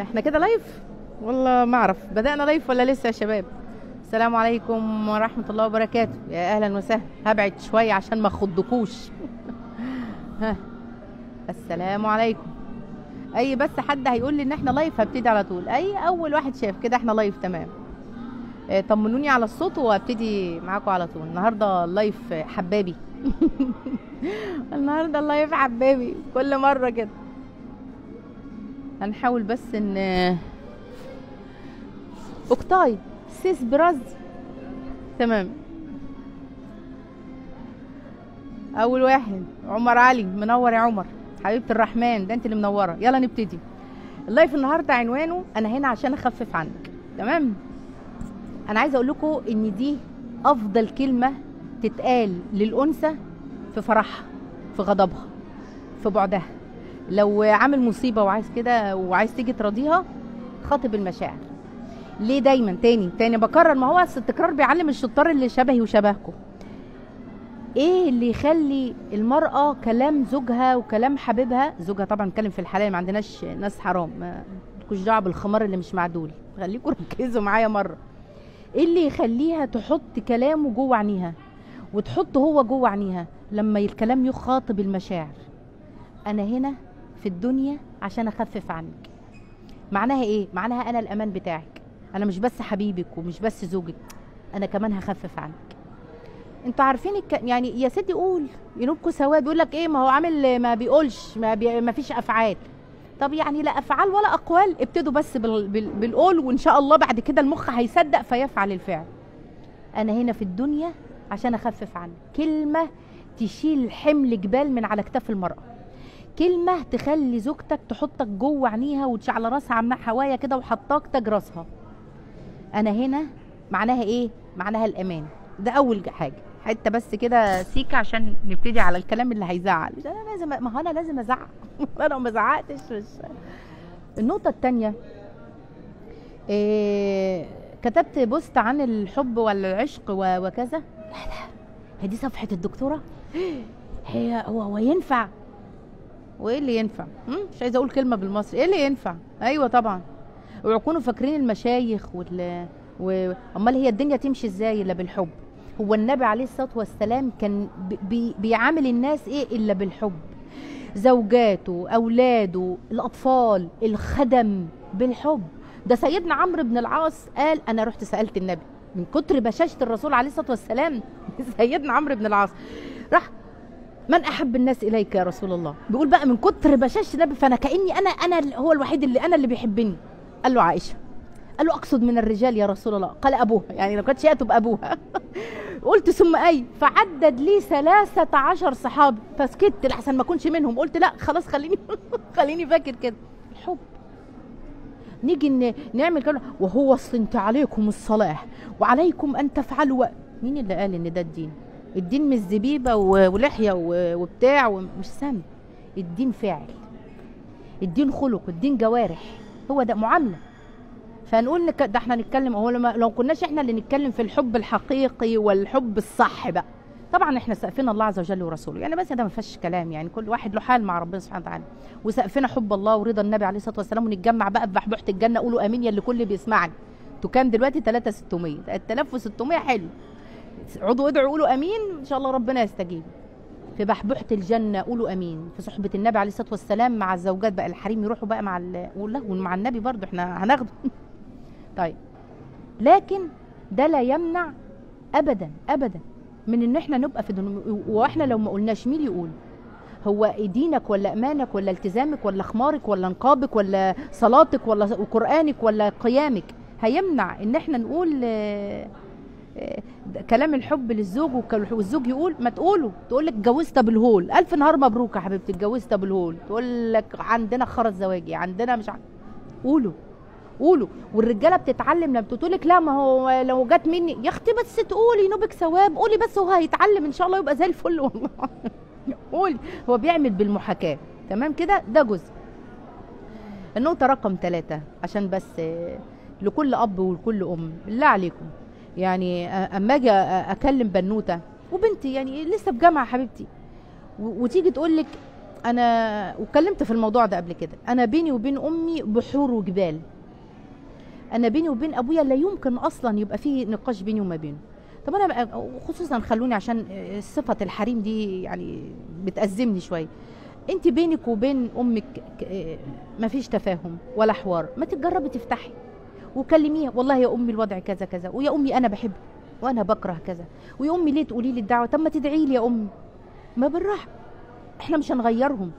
احنا كده لايف، والله ما اعرف بدأنا لايف ولا لسه يا شباب. السلام عليكم ورحمة الله وبركاته، يا اهلا وسهلا. هبعد شوية عشان ما اخضكوش. ها السلام عليكم. اي بس حد هيقول لي ان احنا لايف هبتدي على طول. اي اول واحد شاف كده احنا لايف، تمام. طمنوني على الصوت وابتدي معاكم على طول. النهارده لايف حبابي. النهارده اللايف حبابي كل مره كده. هنحاول بس ان اوكتاي سيس براز، تمام. اول واحد عمر علي، منور يا عمر حبيبه الرحمن، ده انت اللي منوره. يلا نبتدي اللايف النهارده. عنوانه انا هنا عشان اخفف عنك، تمام. انا عايزه اقول لكم ان دي افضل كلمه تتقال للانثى في فرحها، في غضبها، في بعدها. لو عامل مصيبه وعايز كده وعايز تيجي تراضيها، خاطب المشاعر. ليه دايما تاني بكرر؟ ما هو التكرار بيعلم الشطار اللي شبهي وشبهكم. ايه اللي يخلي المراه كلام زوجها وكلام حبيبها؟ زوجها طبعا نتكلم في الحلال، ما عندناش ناس حرام، ما لكوش دعوه بالخمار اللي مش معدول. خليكم ركزوا معايا مره. ايه اللي يخليها تحط كلامه جوه عينيها وتحطه هو جوه عينيها؟ لما الكلام يخاطب المشاعر. انا هنا في الدنيا عشان اخفف عنك. معناها ايه؟ معناها انا الامان بتاعك، انا مش بس حبيبك ومش بس زوجك، انا كمان هخفف عنك. انتوا عارفين يعني يا سيدي قول ينوبكوا سوا. بيقول لك ايه؟ ما هو عامل ما بيقولش، ما فيش افعال. طب يعني لا افعال ولا اقوال، ابتدوا بس بالقول وان شاء الله بعد كده المخ هيصدق فيفعل الفعل. انا هنا في الدنيا عشان اخفف عنك. كلمه تشيل حمل جبال من على اكتاف المراه، كلمه تخلي زوجتك تحطك جوه عينيها وتشعل راسها عاملاه حوايه كده وحطاك تاج راسها. انا هنا معناها ايه؟ معناها الامان. ده اول حاجه، حته بس كده سيكه عشان نبتدي على الكلام اللي هيزعل. انا لازم، ما هو انا لازم ازعق. انا لو ما زعقتش مش. النقطه الثانيه، كتبت بوست عن الحب والعشق وكذا. لا لا، هي دي صفحه الدكتوره؟ هي هو ينفع؟ وايه اللي ينفع؟ مش عايزه اقول كلمه بالمصري. ايه اللي ينفع؟ ايوه طبعا. ويكونوا فاكرين المشايخ امال هي الدنيا تمشي ازاي الا بالحب؟ هو النبي عليه الصلاه والسلام كان بيعامل الناس ايه الا بالحب؟ زوجاته، اولاده، الاطفال، الخدم، بالحب. ده سيدنا عمرو بن العاص قال، انا رحت سالت النبي من كتر بشاشه الرسول عليه الصلاه والسلام. سيدنا عمرو بن العاص راح، من احب الناس اليك يا رسول الله؟ بيقول بقى من كتر بشاشه النبي، فانا كاني انا هو الوحيد اللي بيحبني. قال له عائشه، قال له اقصد من الرجال يا رسول الله؟ قال ابوها، يعني لو كانت شيئة تبقى ابوها. قلت ثم اي؟ فعدد لي 13 صحابي، فسكت لحسن ما اكونش منهم. قلت لا خلاص، خليني فاكر كده الحب. نيجي نعمل كده، وهو اصل انت عليكم الصلاح وعليكم ان تفعلوا. مين اللي قال ان ده الدين؟ الدين مش زبيبه ولحيه وبتاع ومش سامي. الدين فعل، الدين خلق، الدين جوارح، هو ده معامله. فنقول ده احنا نتكلم، اهو لو كناش احنا اللي نتكلم في الحب الحقيقي والحب الصح بقى. طبعا احنا سقفنا الله عز وجل ورسوله، يعني بس ده ما فيهاش كلام، يعني كل واحد له حال مع ربنا سبحانه وتعالى، وسقفنا حب الله ورضا النبي عليه الصلاه والسلام. ونتجمع بقى في بحبوحه الجنه. قولوا امين يا اللي كل بيسمعني. انتوا كام دلوقتي؟ 3600، 3600، حلو. اقعدوا ادعوا قولوا امين ان شاء الله ربنا يستجيب. في بحبوحه الجنه قولوا امين، في صحبه النبي عليه الصلاه والسلام مع الزوجات بقى، الحريم يروحوا بقى مع النبي برضه، احنا هناخده. طيب، لكن ده لا يمنع ابدا ابدا من ان احنا نبقى في واحنا لو ما قلناش، مين يقول؟ هو دينك ولا امانك ولا التزامك ولا خمارك ولا نقابك ولا صلاتك ولا قرانك ولا قيامك هيمنع ان احنا نقول كلام الحب للزوج؟ والزوج يقول، ما تقوله، تقول لك اتجوزت بالهول، الف نهار مبروك يا حبيبتي اتجوزت بالهول، تقول لك عندنا خرز زواجي، عندنا مش قولوا. والرجاله بتتعلم لما بتقول لك لا ما هو لو جت مني، يا اختي بس تقولي نوبك ثواب، قولي بس هو هيتعلم ان شاء الله يبقى زي الفل والله. قولي، هو بيعمل بالمحاكاه، تمام كده. ده جزء. النقطه رقم 3، عشان بس لكل اب ولكل ام، بالله عليكم يعني اما اجي اكلم بنوته وبنتي يعني لسه في جامعه حبيبتي، وتيجي تقول لك انا واتكلمت في الموضوع ده قبل كده، انا بيني وبين امي بحور وجبال، انا بيني وبين ابويا لا يمكن اصلا يبقى في نقاش بيني وما بينه. طب انا بقى خصوصا خلوني عشان صفه الحريم دي يعني بتأزمني شويه، انت بينك وبين امك مفيش تفاهم ولا حوار، ما تتجربي تفتحي وكلميها، والله يا امي الوضع كذا كذا، ويا امي انا بحبك وانا بكره كذا، ويا امي ليه تقولي لي الدعوه؟ طب ما تدعي لي يا امي. ما بالراحه، احنا مش هنغيرهم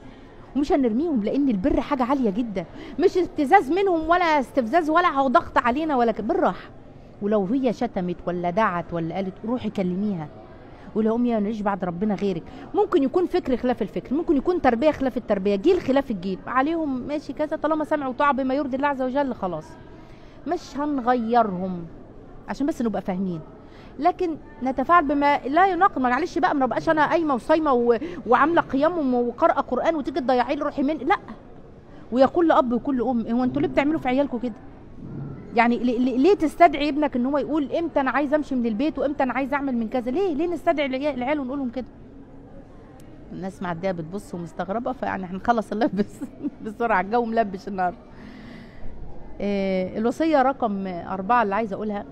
ومش هنرميهم، لان البر حاجه عاليه جدا، مش ابتزاز منهم ولا استفزاز ولا ضغط علينا ولا بالراحه. ولو هي شتمت ولا دعت ولا قالت، روحي كلميها ولا امي انا ليش بعد ربنا غيرك. ممكن يكون فكر خلاف الفكر، ممكن يكون تربيه خلاف التربيه، جيل خلاف الجيل، عليهم ماشي كذا، طالما سمعوا وطاعوا بما يرضي الله عز وجل خلاص، مش هنغيرهم عشان بس نبقى فاهمين، لكن نتفاعل بما لا يناقض. معلش بقى، ما بقاش انا قايمه وصايمه وعامله قيام وقارئه قران وتيجي تضيعي لي روحي من، لا. ويا كل اب وكل ام، هو انتوا ليه بتعملوا في عيالكم كده؟ يعني ليه تستدعي ابنك ان هو يقول امتى انا عايز امشي من البيت وامتى انا عايز اعمل من كذا؟ ليه نستدعي العيال ونقول لهم كده؟ الناس معديه بتبص ومستغربه، فيعني هنخلص اللبس بسرعه، الجو ملبش النهارده. الوصيه رقم 4 اللي عايزه اقولها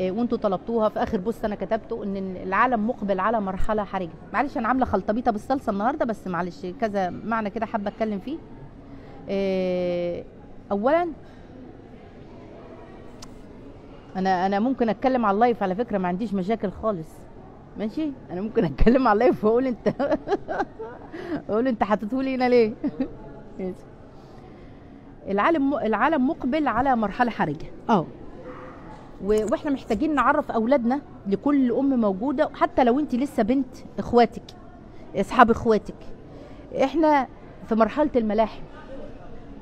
وانتوا طلبتوها في اخر بوست انا كتبته، ان العالم مقبل على مرحله حرجه. معلش انا عامله خلطبيطه بالصلصه النهارده، بس معلش كذا معنى كده حابه اتكلم فيه. اولا انا ممكن اتكلم على اللايف على فكره، ما عنديش مشاكل خالص، ماشي؟ انا ممكن اتكلم على اللايف واقول انت اقول انت حاططهولي هنا ليه؟ العالم مقبل على مرحله حرجه، واحنا محتاجين نعرف اولادنا لكل ام موجوده، حتى لو انت لسه بنت اخواتك اصحاب اخواتك، احنا في مرحله الملاحم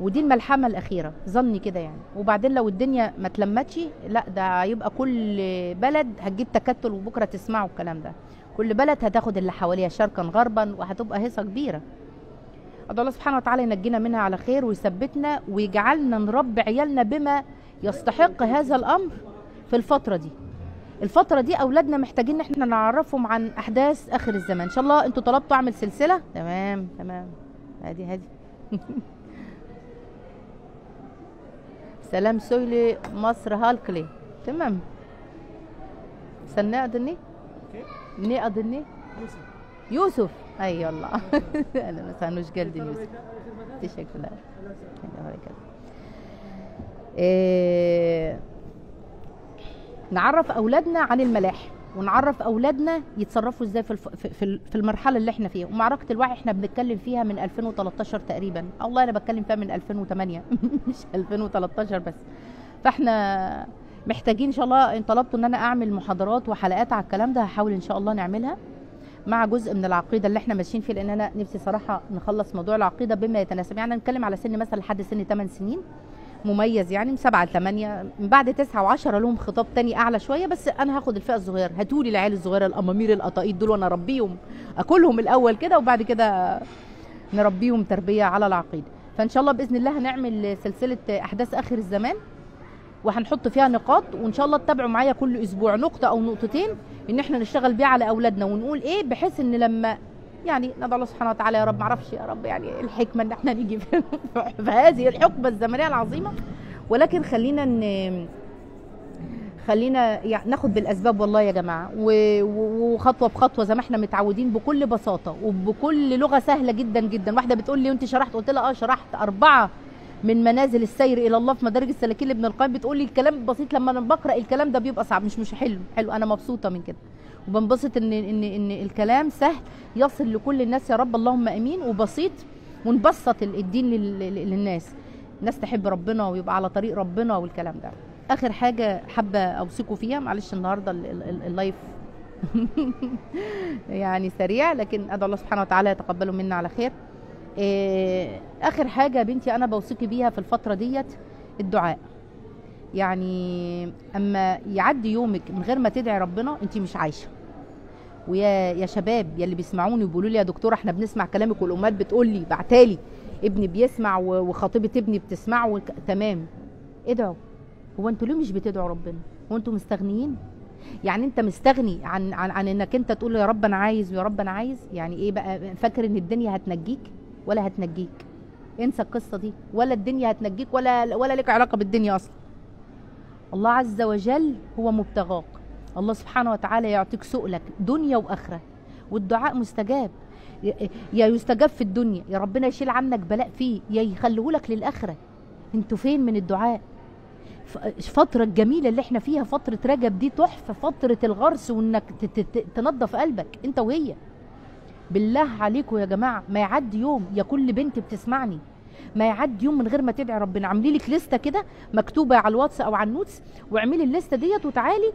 ودي الملحمه الاخيره ظني كده يعني. وبعدين لو الدنيا ما اتلمتش، لا ده هيبقى كل بلد هتجيب تكتل، وبكره تسمعوا الكلام ده، كل بلد هتاخد اللي حواليها شرقا غربا، وهتبقى هيصه كبيره. ادعو الله سبحانه وتعالى ينجينا منها على خير، ويثبتنا ويجعلنا نربي عيالنا بما يستحق هذا الامر في الفترة دي. الفترة دي أولادنا محتاجين إن احنا نعرفهم عن أحداث آخر الزمان، إن شاء الله أنتوا طلبتوا أعمل سلسلة، تمام، هادي سلام سويلي مصر هالكلي، تمام. سنة أدني؟ ني أدني؟ يوسف، أي والله أنا ما سانوش جلدي يوسف، تشكر لك. نعرف اولادنا عن الملاحم، ونعرف اولادنا يتصرفوا ازاي في المرحله اللي احنا فيها. ومعركه الوعي احنا بنتكلم فيها من 2013 تقريبا، والله انا بتكلم فيها من 2008 مش 2013 بس. فاحنا محتاجين ان شاء الله، ان طلبتوا ان انا اعمل محاضرات وحلقات على الكلام ده، هحاول ان شاء الله نعملها مع جزء من العقيده اللي احنا ماشيين فيه، لان انا نفسي صراحه نخلص موضوع العقيده بما يتناسب. يعني نتكلم على سن مثلا لحد سن 8 سنين مميز، يعني من 7 ل 8، من بعد 9 و10 لهم خطاب تاني اعلى شويه، بس انا هاخد الفئه الصغيره. هاتولي العيال الصغيره الامامير القطاقيط دول، وانا اربيهم اكلهم الاول كده، وبعد كده نربيهم تربيه على العقيده. فان شاء الله باذن الله هنعمل سلسله احداث اخر الزمان، وهنحط فيها نقاط، وان شاء الله تتابعوا معايا كل اسبوع نقطه او نقطتين ان احنا نشتغل بيها على اولادنا، ونقول ايه، بحيث ان لما يعني ندعو الله سبحانه وتعالى يا رب، معرفش يا رب يعني الحكمه ان احنا نيجي في هذه الحقبه الزمنيه العظيمه، ولكن خلينا يعني ناخد بالاسباب والله يا جماعه، وخطوه بخطوه زي ما احنا متعودين، بكل بساطه وبكل لغه سهله جدا جدا. واحده بتقول لي وانت شرحت، قلت لها شرحت 4 من منازل السير الى الله في مدارج السالكين لابن القيم، بتقول لي الكلام بسيط، لما انا بقرا الكلام ده بيبقى صعب، مش حلو. انا مبسوطه من كده، وبنبسط ان الكلام سهل يصل لكل الناس، يا رب اللهم امين، وبسيط، ونبسط الدين للناس، الناس تحب ربنا ويبقى على طريق ربنا والكلام ده. اخر حاجه حابه اوصيكم فيها، معلش النهارده اللايف يعني سريع، لكن ادعو الله سبحانه وتعالى يتقبله منا على خير. اخر حاجه يا بنتي انا بوصيكي بيها في الفتره ديت، الدعاء. يعني اما يعدي يومك من غير ما تدعي ربنا، انت مش عايشه. ويا شباب يا اللي بيسمعوني وبيقولوا لي يا دكتوره احنا بنسمع كلامك، والامهات بتقول لي بعتالي ابني بيسمع وخطيبه ابني بتسمعه، تمام، ادعوا. هو انتوا ليه مش بتدعوا ربنا؟ هو انتوا مستغنيين؟ يعني انت مستغني عن انك انت تقول يا رب انا عايز، ويا رب انا عايز، يعني ايه بقى، فاكر ان الدنيا هتنجيك؟ ولا هتنجيك. انسى القصه دي، ولا الدنيا هتنجيك ولا لك علاقه بالدنيا اصلا. الله عز وجل هو مبتغاك، الله سبحانه وتعالى يعطيك سؤلك دنيا واخره، والدعاء مستجاب. يا يستجاب في الدنيا، يا ربنا يشيل عنك بلاء فيه، يا يخليهولك للاخره. انتوا فين من الدعاء؟ الفترة الجميلة اللي احنا فيها فترة رجب دي تحفة، فترة الغرس وانك تنظف قلبك انت وهي. بالله عليكم يا جماعة، ما يعدي يوم، يا كل بنت بتسمعني، ما يعدي يوم من غير ما تدعي ربنا. عاملي لك لستة كده مكتوبة على الواتس او على النوتس، واعملي اللستة ديت وتعالي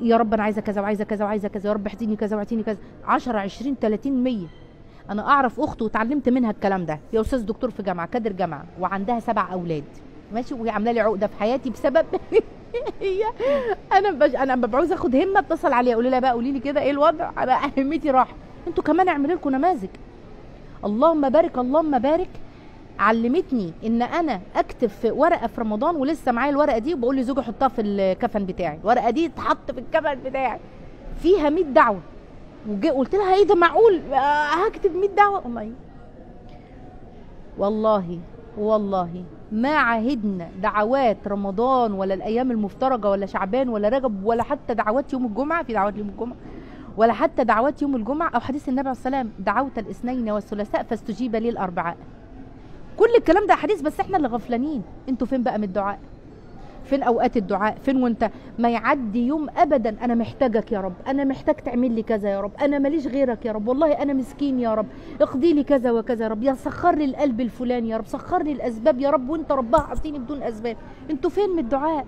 يا رب انا عايزة كذا وعايزة كذا وعايزة كذا، يا رب اعطيني كذا واعطيني كذا. 10 20 30 100. انا اعرف اخت واتعلمت منها الكلام ده، هي استاذ دكتور في جامعة، كادر جامعة، وعندها 7 اولاد ماشي، وهي عامله لي عقده في حياتي بسبب هي انا لما بعوز اخد همه اتصل عليها اقول لها بقى قولي لي كده ايه الوضع، انا اهمتي راحت. انتوا كمان اعملوا لكم نماذج. اللهم بارك اللهم بارك علمتني ان انا اكتب في ورقه في رمضان، ولسه معايا الورقه دي، وبقول لزوجي حطها في الكفن بتاعي، الورقه دي اتحط في الكفن بتاعي فيها 100 دعوه. وقلت لها ايه ده معقول هكتب 100 دعوه؟ امي والله والله ما عهدنا دعوات رمضان ولا الايام المفترجه ولا شعبان ولا رجب ولا حتى دعوات يوم الجمعه، في دعوات يوم الجمعه ولا حتى دعوات يوم الجمعه، او حديث النبي عليه السلام دعوت الاثنين والثلاثاء فاستجيب لي الاربعاء. كل الكلام ده حديث، بس احنا اللي غفلانين. انتوا فين بقى من الدعاء؟ فين اوقات الدعاء؟ فين وانت ما يعدي يوم ابدا انا محتاجك يا رب، انا محتاج تعمل لي كذا يا رب، انا ماليش غيرك يا رب، والله انا مسكين يا رب، اقضي لي كذا وكذا يا رب، يا سخر لي القلب الفلاني يا رب، سخر لي الاسباب يا رب، وانت ربها عطيني بدون اسباب. انتوا فين من الدعاء؟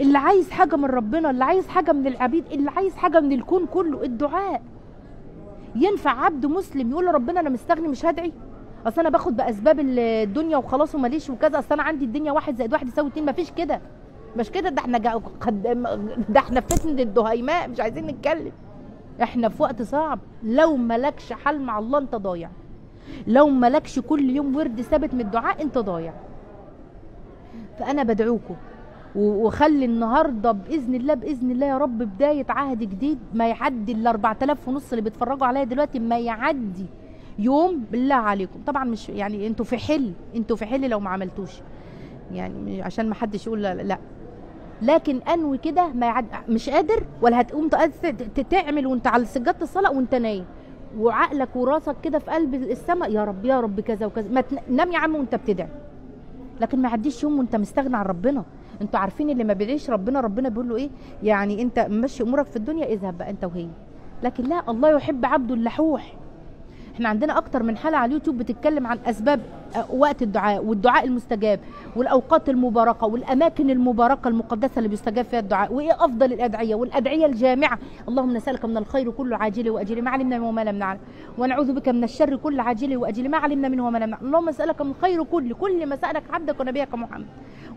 اللي عايز حاجه من ربنا، اللي عايز حاجه من العبيد، اللي عايز حاجه من الكون كله، الدعاء. ينفع عبد مسلم يقول لربنا انا مستغني مش هدعي؟ اصل انا باخد باسباب الدنيا وخلاص وماليش وكذا، اصل انا عندي الدنيا 1 زائد 1 يساوي 2. مفيش كده، مش كده. ده احنا في فتنة الدهيماء، مش عايزين نتكلم. احنا في وقت صعب. لو مالكش حل مع الله انت ضايع، لو مالكش كل يوم ورد ثابت من الدعاء انت ضايع. فانا بدعوكم، وخلي النهارده باذن الله، باذن الله يا رب، بدايه عهد جديد. ما يعدي ال 4500 اللي بيتفرجوا عليا دلوقتي، ما يعدي يوم بالله عليكم. طبعا مش يعني انتوا في حل، انتوا في حل لو ما عملتوش، يعني عشان ما حدش يقول لا. لكن انوي كده، ما يعد مش قادر، ولا هتقوم تعمل وانت على سجاده الصلاه وانت نايم وعقلك وراسك كده في قلب السماء يا رب يا رب كذا وكذا. ما نام يا عم وانت بتدعي، لكن ما يعديش يوم وانت مستغني عن ربنا. انتوا عارفين اللي ما بيدعيش ربنا، ربنا بيقول له ايه؟ يعني انت ماشي امورك في الدنيا، اذهب بقى انت وهي. لكن لا، الله يحب عبده اللحوح. احنا عندنا اكتر من حلقه على اليوتيوب بتتكلم عن اسباب وقت الدعاء، والدعاء المستجاب، والاوقات المباركه، والاماكن المباركه المقدسه اللي بيستجاب فيها الدعاء، وايه افضل الادعيه، والادعيه الجامعه. اللهم نسالك من الخير كله عاجله واجله ما علمنا منه وما لم نعلم، ونعوذ بك من الشر كله عاجله واجله ما علمنا منه وما لم نعلم. اللهم نسالك من الخير كل ما سالك عبدك ونبيك محمد،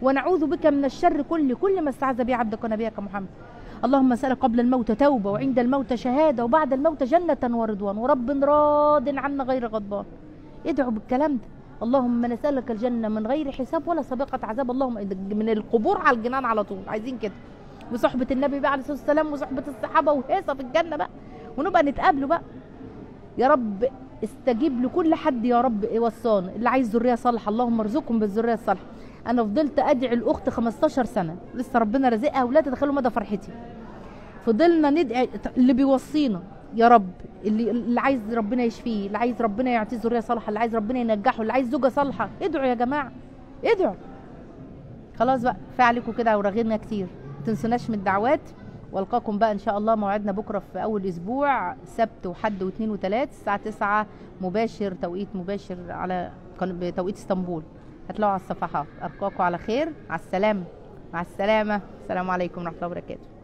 ونعوذ بك من الشر كل ما استعاذ به عبدك ونبيك محمد. اللهم اسألك قبل الموت توبة، وعند الموت شهادة، وبعد الموت جنة ورضوان، ورب راض عنا غير غضبان. ادعوا بالكلام ده. اللهم نسألك الجنة من غير حساب ولا سابقة عذاب. اللهم من القبور على الجنان على طول، عايزين كده. وصحبة النبي بقى عليه الصلاة والسلام، وصحبة الصحابة، وهيصة في الجنة بقى، ونبقى نتقابلوا بقى. يا رب استجيب لكل حد يا رب وصان، اللي عايز ذرية صالحة اللهم ارزقهم بالذرية الصالحة. انا فضلت ادعي الاخت 15 سنه لسه ربنا رزقها، ولا تتخيلوا مدى فرحتي. فضلنا ندعي اللي بيوصينا يا رب، اللي عايز ربنا يشفيه، اللي عايز ربنا يعطيه ذريه صالحه، اللي عايز ربنا ينجحه، اللي عايز زوجه صالحه. ادعوا يا جماعه، ادعوا. خلاص بقى، كفايه عليكم كده وراغبنا كتير. ما تنسوناش من الدعوات، والقاكم بقى ان شاء الله موعدنا بكره في اول اسبوع، سبت وحد واثنين وثلاث الساعه 9 مباشر، توقيت مباشر على بتوقيت اسطنبول. هتلاقوا على الصفحات. ألقاكم على خير، على السلامة، مع السلامة، السلام عليكم ورحمة الله وبركاته.